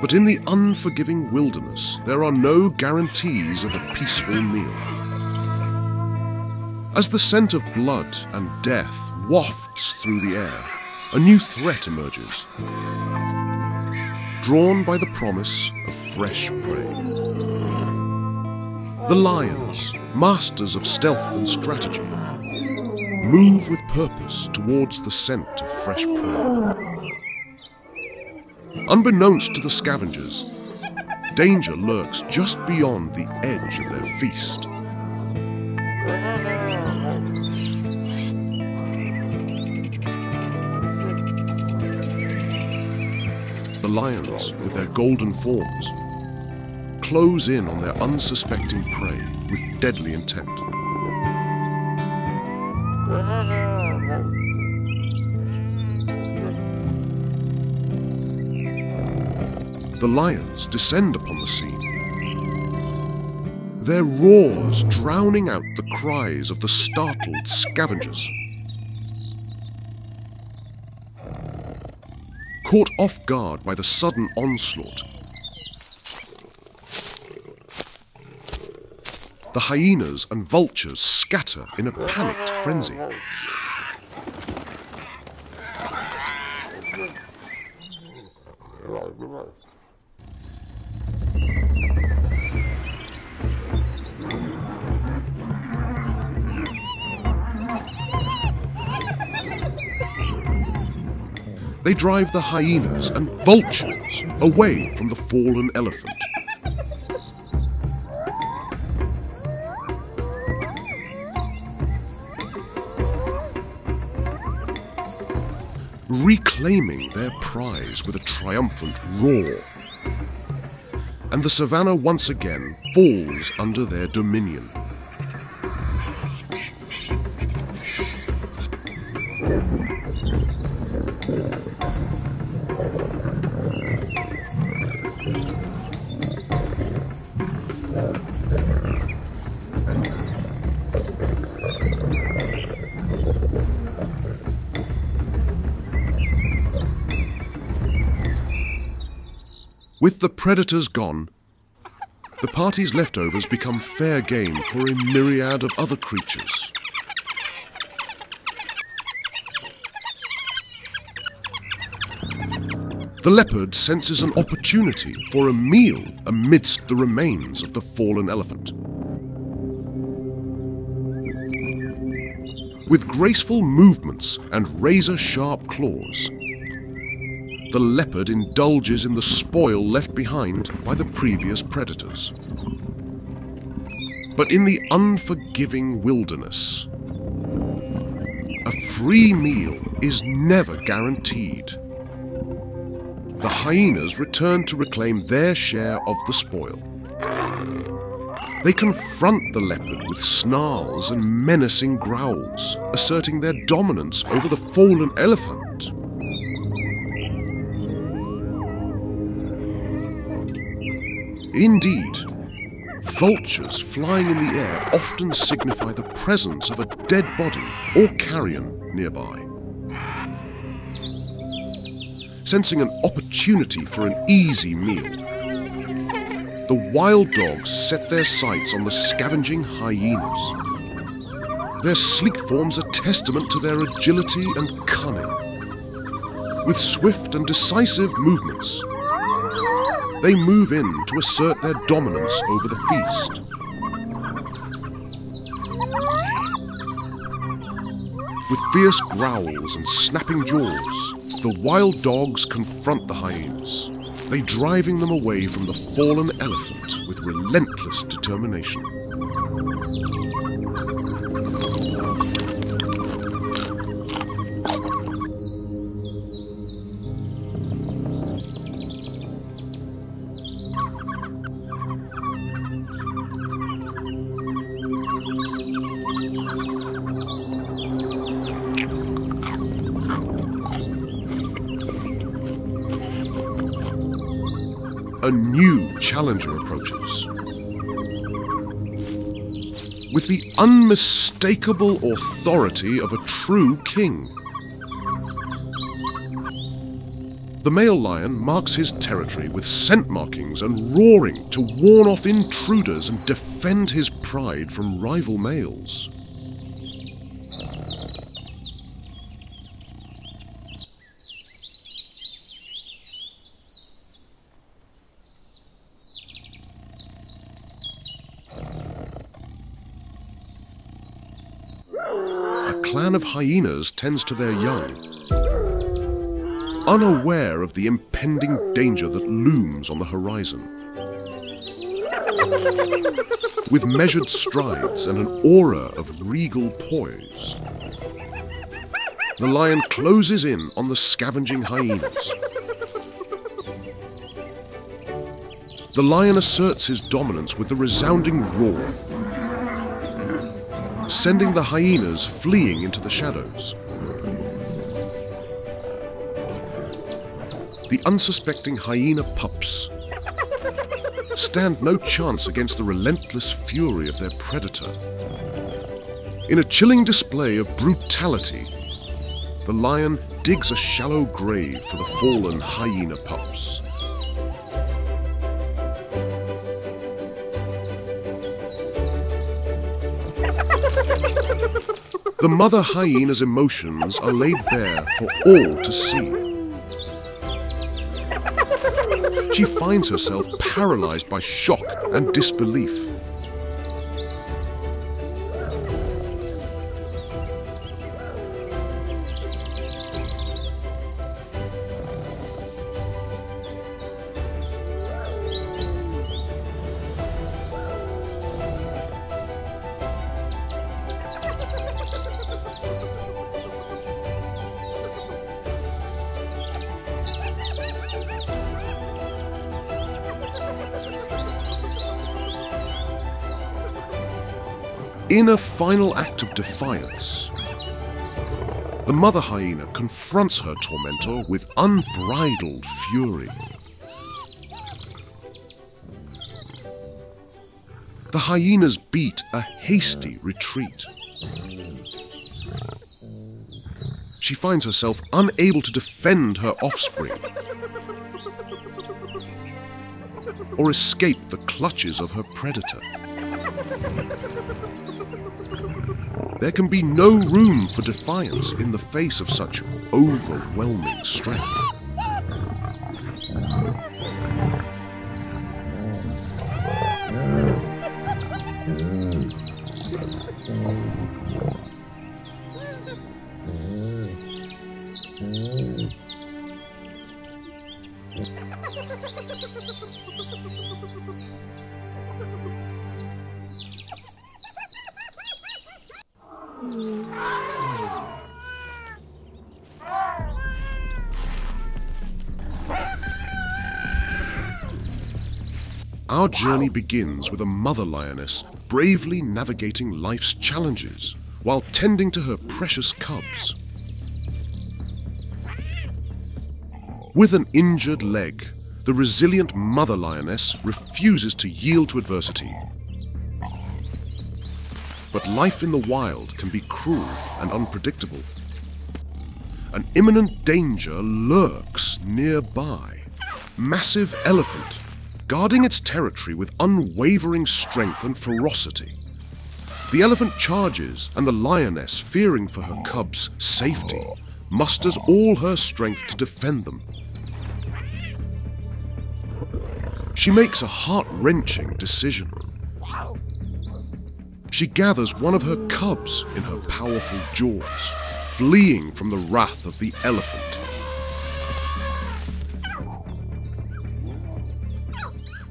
But in the unforgiving wilderness, there are no guarantees of a peaceful meal. As the scent of blood and death wafts through the air, a new threat emerges, drawn by the promise of fresh prey. The lions, masters of stealth and strategy, move with purpose towards the scent of fresh prey. Unbeknownst to the scavengers, danger lurks just beyond the edge of their feast. The lions, with their golden forms, close in on their unsuspecting prey with deadly intent. The lions descend upon the scene, their roars drowning out the cries of the startled scavengers. Caught off guard by the sudden onslaught, the hyenas and vultures scatter in a panicked frenzy. They drive the hyenas and vultures away from the fallen elephant. Reclaiming their prize with a triumphant roar. And the savannah once again falls under their dominion. With the predators gone, the party's leftovers become fair game for a myriad of other creatures. The leopard senses an opportunity for a meal amidst the remains of the fallen elephant. With graceful movements and razor-sharp claws, the leopard indulges in the spoil left behind by the previous predators. But in the unforgiving wilderness, a free meal is never guaranteed. The hyenas return to reclaim their share of the spoil. They confront the leopard with snarls and menacing growls, asserting their dominance over the fallen elephant. Indeed, vultures flying in the air often signify the presence of a dead body or carrion nearby. Sensing an opportunity for an easy meal, the wild dogs set their sights on the scavenging hyenas. Their sleek forms are testament to their agility and cunning. With swift and decisive movements, they move in to assert their dominance over the feast. With fierce growls and snapping jaws, the wild dogs confront the hyenas, they driving them away from the fallen elephant with relentless determination. A new challenger approaches. With the unmistakable authority of a true king, The male lion marks his territory with scent markings and roaring to warn off intruders and defend his pride from rival males. A clan of hyenas tends to their young, unaware of the impending danger that looms on the horizon. With measured strides and an aura of regal poise, the lion closes in on the scavenging hyenas. The lion asserts his dominance with the resounding roar, sending the hyenas fleeing into the shadows. The unsuspecting hyena pups stand no chance against the relentless fury of their predator. In a chilling display of brutality, the lion digs a shallow grave for the fallen hyena pups. The mother hyena's emotions are laid bare for all to see. She finds herself paralyzed by shock and disbelief. In a final act of defiance, the mother hyena confronts her tormentor with unbridled fury. The hyenas beat a hasty retreat. She finds herself unable to defend her offspring or escape the clutches of her predator. There can be no room for defiance in the face of such overwhelming strength. Our journey begins with a mother lioness bravely navigating life's challenges while tending to her precious cubs. With an injured leg, the resilient mother lioness refuses to yield to adversity. But life in the wild can be cruel and unpredictable. An imminent danger lurks nearby. Massive elephant, guarding its territory with unwavering strength and ferocity. The elephant charges, and the lioness, fearing for her cubs' safety, musters all her strength to defend them. She makes a heart-wrenching decision. She gathers one of her cubs in her powerful jaws, fleeing from the wrath of the elephant.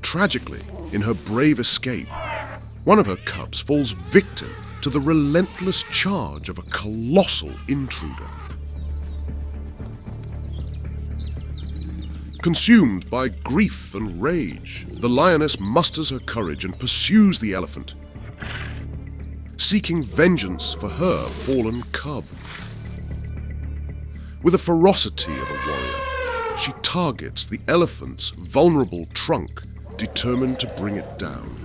Tragically, in her brave escape, one of her cubs falls victim to the relentless charge of a colossal intruder. Consumed by grief and rage, the lioness musters her courage and pursues the elephant, seeking vengeance for her fallen cub. With the ferocity of a warrior, she targets the elephant's vulnerable trunk, determined to bring it down.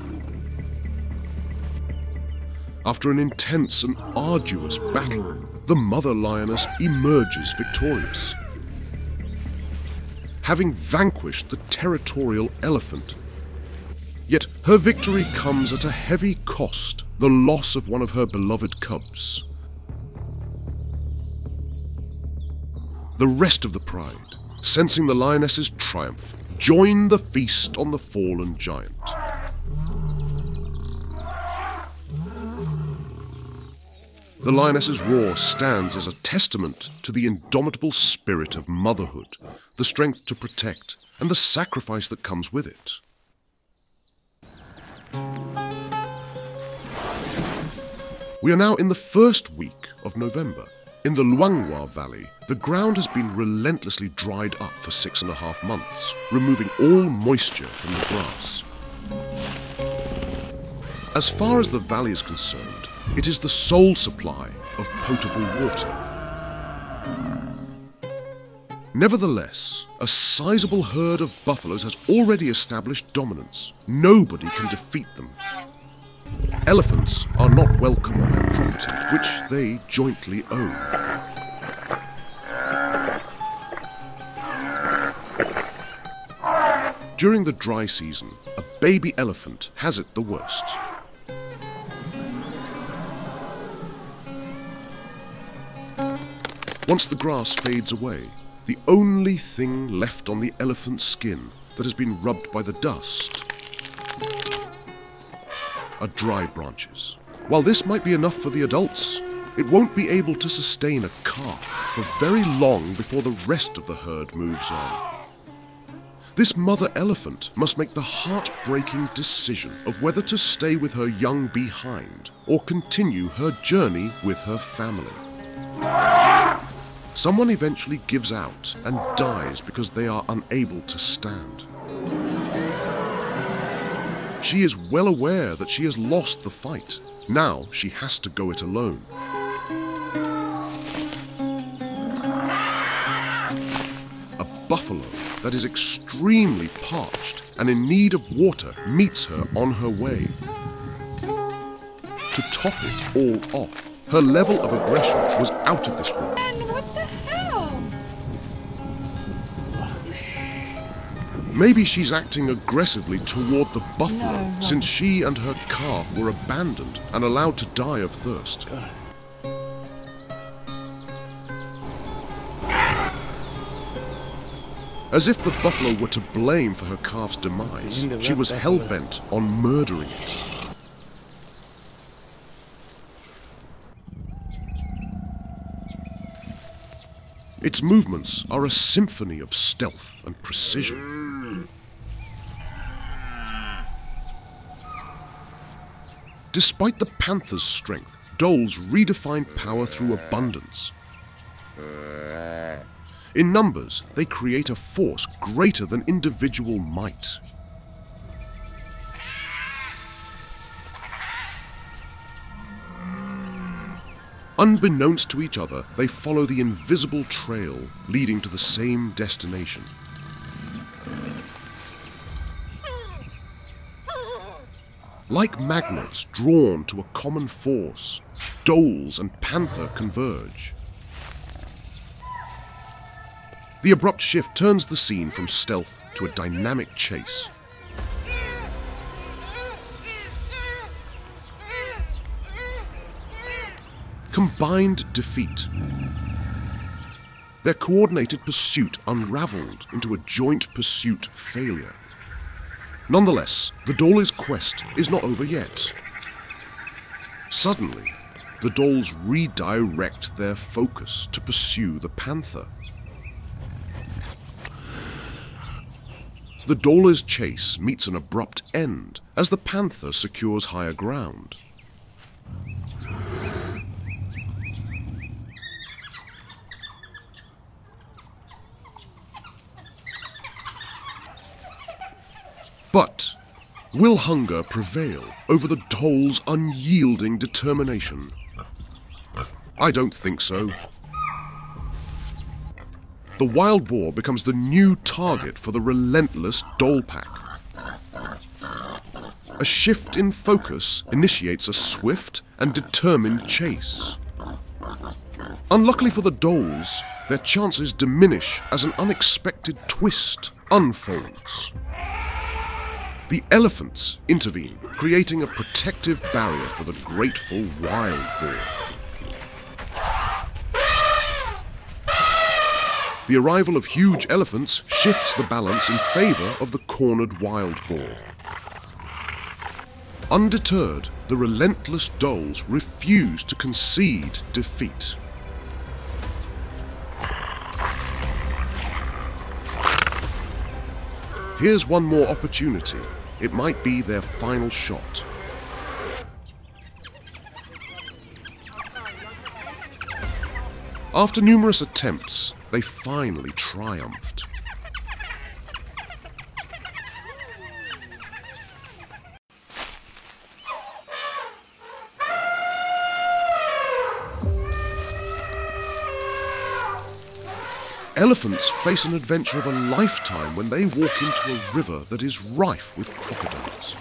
After an intense and arduous battle, the mother lioness emerges victorious. having vanquished the territorial elephant. Yet her victory comes at a heavy cost, the loss of one of her beloved cubs. The rest of the pride, sensing the lioness's triumph, join the feast on the fallen giant. The lioness's roar stands as a testament to the indomitable spirit of motherhood, the strength to protect, and the sacrifice that comes with it. We are now in the first week of November. In the Luangwa Valley, the ground has been relentlessly dried up for 6.5 months, removing all moisture from the grass. As far as the valley is concerned, it is the sole supply of potable water. Nevertheless, a sizable herd of buffaloes has already established dominance. Nobody can defeat them. Elephants are not welcome on their property, which they jointly own. During the dry season, a baby elephant has it the worst. Once the grass fades away, the only thing left on the elephant's skin that has been rubbed by the dust are dry branches. While this might be enough for the adults, it won't be able to sustain a calf for very long before the rest of the herd moves on. This mother elephant must make the heartbreaking decision of whether to stay with her young behind or continue her journey with her family. Someone eventually gives out and dies because they are unable to stand. She is well aware that she has lost the fight. Now she has to go it alone. A buffalo that is extremely parched and in need of water meets her on her way. To top it all off, her level of aggression was out of this world. Maybe she's acting aggressively toward the buffalo, since she and her calf were abandoned and allowed to die of thirst. God. As if the buffalo were to blame for her calf's demise, she was hell-bent on murdering it. Its movements are a symphony of stealth and precision. Despite the panther's strength, dholes redefine power through abundance. In numbers, they create a force greater than individual might. Unbeknownst to each other, they follow the invisible trail leading to the same destination. Like magnets drawn to a common force, dholes and panther converge. The abrupt shift turns the scene from stealth to a dynamic chase. Combined defeat. Their coordinated pursuit unraveled into a joint pursuit failure. Nonetheless, the dhole's quest is not over yet. Suddenly, the dholes redirect their focus to pursue the panther. The dhole's chase meets an abrupt end as the panther secures higher ground. But will hunger prevail over the dhole's unyielding determination? I don't think so. The wild boar becomes the new target for the relentless dhole pack. A shift in focus initiates a swift and determined chase. Unluckily for the dholes, their chances diminish as an unexpected twist unfolds. The elephants intervene, creating a protective barrier for the grateful wild boar. The arrival of huge elephants shifts the balance in favor of the cornered wild boar. Undeterred, the relentless dholes refuse to concede defeat. Here's one more opportunity. It might be their final shot. After numerous attempts, they finally triumphed. Elephants face an adventure of a lifetime when they walk into a river that is rife with crocodiles.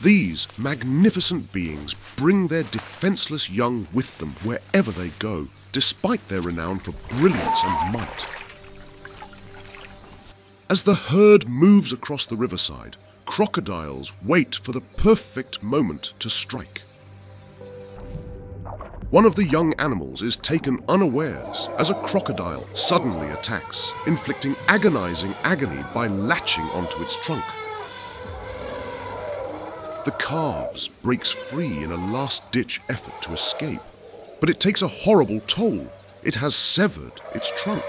These magnificent beings bring their defenseless young with them wherever they go, despite their renown for brilliance and might. As the herd moves across the riverside, crocodiles wait for the perfect moment to strike. One of the young animals is taken unawares as a crocodile suddenly attacks, inflicting agonizing agony by latching onto its trunk. The calves breaks free in a last-ditch effort to escape, but it takes a horrible toll. It has severed its trunk.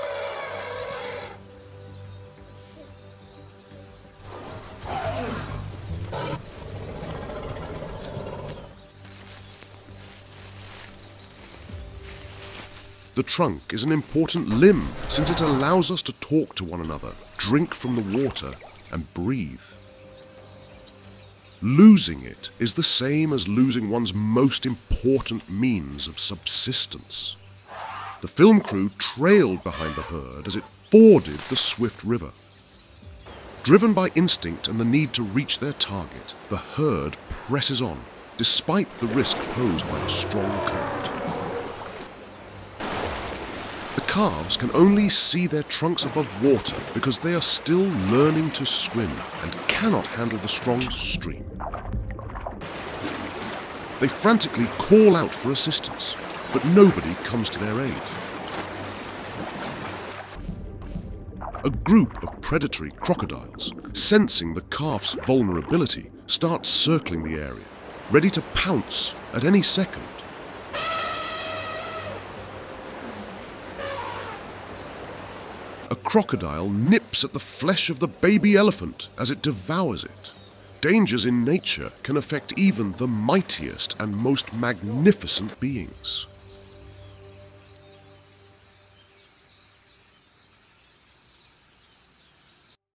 The trunk is an important limb since it allows us to talk to one another, drink from the water, and breathe. Losing it is the same as losing one's most important means of subsistence. The film crew trailed behind the herd as it forded the swift river. Driven by instinct and the need to reach their target, the herd presses on, despite the risk posed by the strong current. The calves can only see their trunks above water because they are still learning to swim and cannot handle the strong stream. They frantically call out for assistance, but nobody comes to their aid. A group of predatory crocodiles, sensing the calf's vulnerability, start circling the area, ready to pounce at any second. A crocodile nips at the flesh of the baby elephant as it devours it. Dangers in nature can affect even the mightiest and most magnificent beings.